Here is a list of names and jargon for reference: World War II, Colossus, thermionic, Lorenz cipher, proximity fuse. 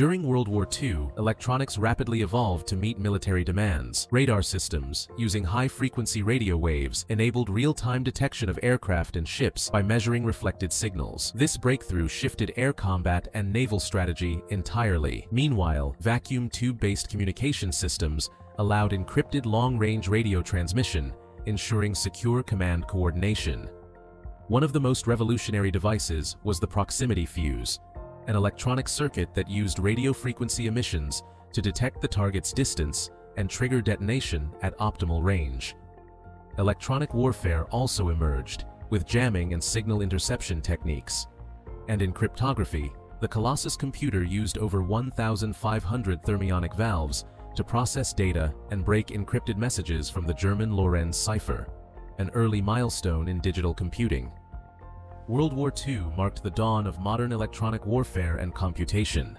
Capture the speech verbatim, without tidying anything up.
During World War Two, electronics rapidly evolved to meet military demands. Radar systems, using high-frequency radio waves, enabled real-time detection of aircraft and ships by measuring reflected signals. This breakthrough shifted air combat and naval strategy entirely. Meanwhile, vacuum tube-based communication systems allowed encrypted long-range radio transmission, ensuring secure command coordination. One of the most revolutionary devices was the proximity fuse, an electronic circuit that used radio frequency emissions to detect the target's distance and trigger detonation at optimal range. Electronic warfare also emerged, with jamming and signal interception techniques. And in cryptography, the Colossus computer used over one thousand five hundred thermionic valves to process data and break encrypted messages from the German Lorenz cipher, an early milestone in digital computing. World War Two marked the dawn of modern electronic warfare and computation.